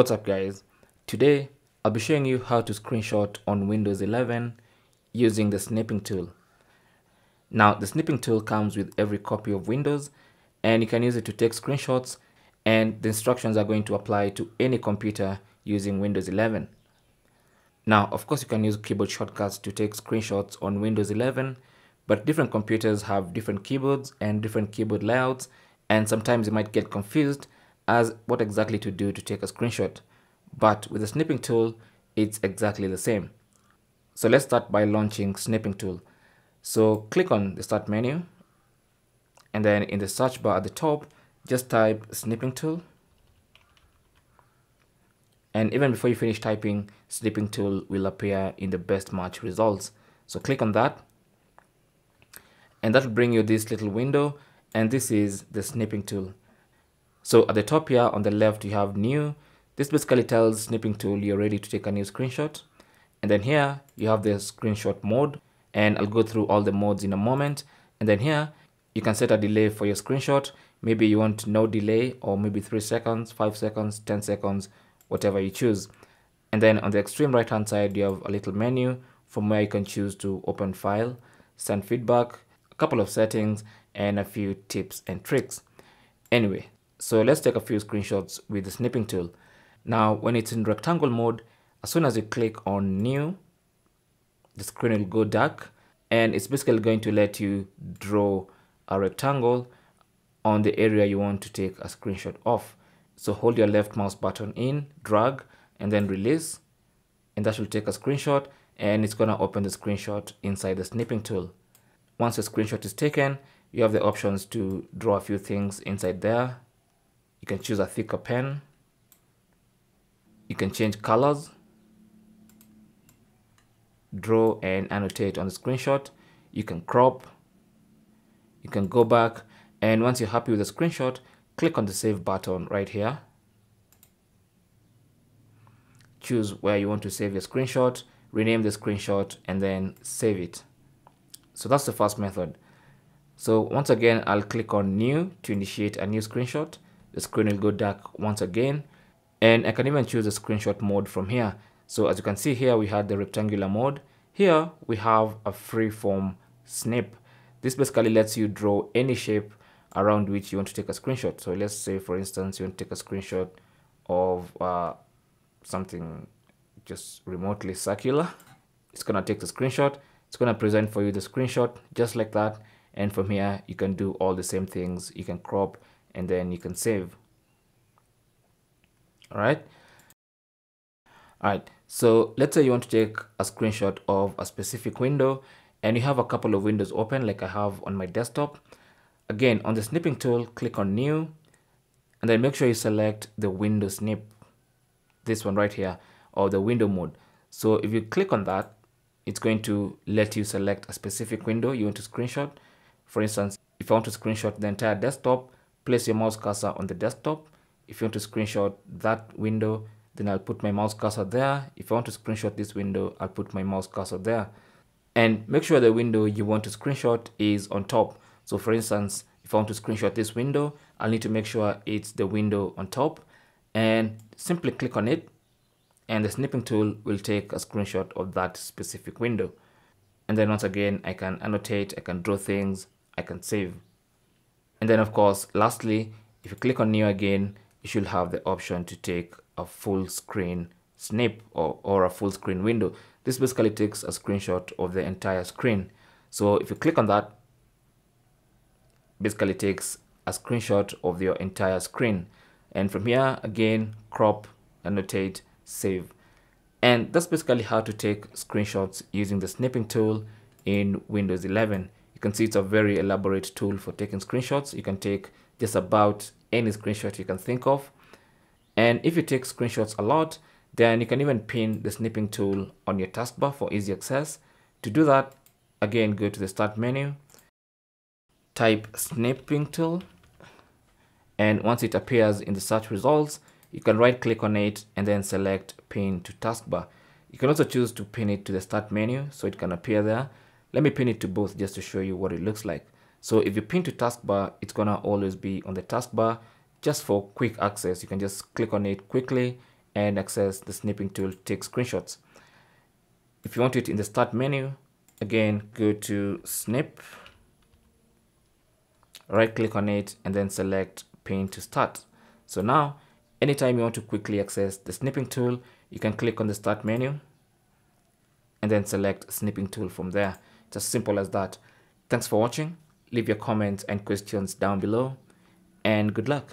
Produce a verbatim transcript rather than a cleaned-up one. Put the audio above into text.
What's up guys, today I'll be showing you how to screenshot on Windows eleven using the snipping tool. Now the snipping tool comes with every copy of Windows and you can use it to take screenshots, and the instructions are going to apply to any computer using Windows eleven. Now of course you can use keyboard shortcuts to take screenshots on Windows eleven, but different computers have different keyboards and different keyboard layouts, and sometimes you might get confused as what exactly to do to take a screenshot. But with the snipping tool, it's exactly the same. So let's start by launching snipping tool. So click on the start menu, and then in the search bar at the top, just type snipping tool. And even before you finish typing, snipping tool will appear in the best match results. So click on that, and that will bring you this little window, and this is the snipping tool. So at the top here on the left you have new. This basically tells snipping tool you're ready to take a new screenshot. And then here you have the screenshot mode, and I'll go through all the modes in a moment. And then here you can set a delay for your screenshot. Maybe you want no delay, or maybe three seconds, five seconds, ten seconds, whatever you choose. And then on the extreme right hand side you have a little menu from where you can choose to open file, send feedback, a couple of settings, and a few tips and tricks. Anyway, so let's take a few screenshots with the snipping tool. Now when it's in rectangle mode, as soon as you click on new, the screen will go dark, and it's basically going to let you draw a rectangle on the area you want to take a screenshot of. So hold your left mouse button in, drag, and then release, and that will take a screenshot, and it's gonna open the screenshot inside the snipping tool. Once the screenshot is taken, you have the options to draw a few things inside there. You can choose a thicker pen. You can change colors, draw and annotate on the screenshot. You can crop. You can go back, and once you're happy with the screenshot, click on the save button right here. Choose where you want to save your screenshot, rename the screenshot, and then save it. So that's the first method. So once again, I'll click on new to initiate a new screenshot. The screen will go dark once again, and I can even choose the screenshot mode from here. So as you can see here, we had the rectangular mode. Here we have a freeform snip. This basically lets you draw any shape around which you want to take a screenshot. So let's say for instance, you want to take a screenshot of uh, something just remotely circular. It's gonna take the screenshot. It's gonna present for you the screenshot just like that. And from here, you can do all the same things. You can crop, and then you can save. Alright. Alright, so let's say you want to take a screenshot of a specific window, and you have a couple of windows open like I have on my desktop. Again, on the snipping tool, click on new, and then make sure you select the window snip, this one right here, or the window mode. So if you click on that, it's going to let you select a specific window you want to screenshot. For instance, if I want to screenshot the entire desktop, place your mouse cursor on the desktop. If you want to screenshot that window, then I'll put my mouse cursor there. If I want to screenshot this window, I'll put my mouse cursor there. And make sure the window you want to screenshot is on top. So for instance, if I want to screenshot this window, I'll need to make sure it's the window on top, and simply click on it, and the snipping tool will take a screenshot of that specific window. And then once again, I can annotate, I can draw things, I can save. And then of course, lastly, if you click on new again, you should have the option to take a full screen snip or, or a full screen window. This basically takes a screenshot of the entire screen. So if you click on that, basically takes a screenshot of your entire screen. And from here again, crop, annotate, save. And that's basically how to take screenshots using the snipping tool in Windows eleven. You can see it's a very elaborate tool for taking screenshots. You can take just about any screenshot you can think of. And if you take screenshots a lot, then you can even pin the snipping tool on your taskbar for easy access. To do that, again, go to the start menu, type snipping tool, and once it appears in the search results, you can right click on it and then select pin to taskbar. You can also choose to pin it to the start menu so it can appear there. Let me pin it to both just to show you what it looks like. So if you pin to taskbar, it's gonna always be on the taskbar just for quick access. You can just click on it quickly and access the snipping tool to take screenshots. If you want it in the start menu, again, go to snip, right click on it, and then select pin to start. So now, anytime you want to quickly access the snipping tool, you can click on the start menu and then select snipping tool from there. It's as simple as that. Thanks for watching. Leave your comments and questions down below, and good luck.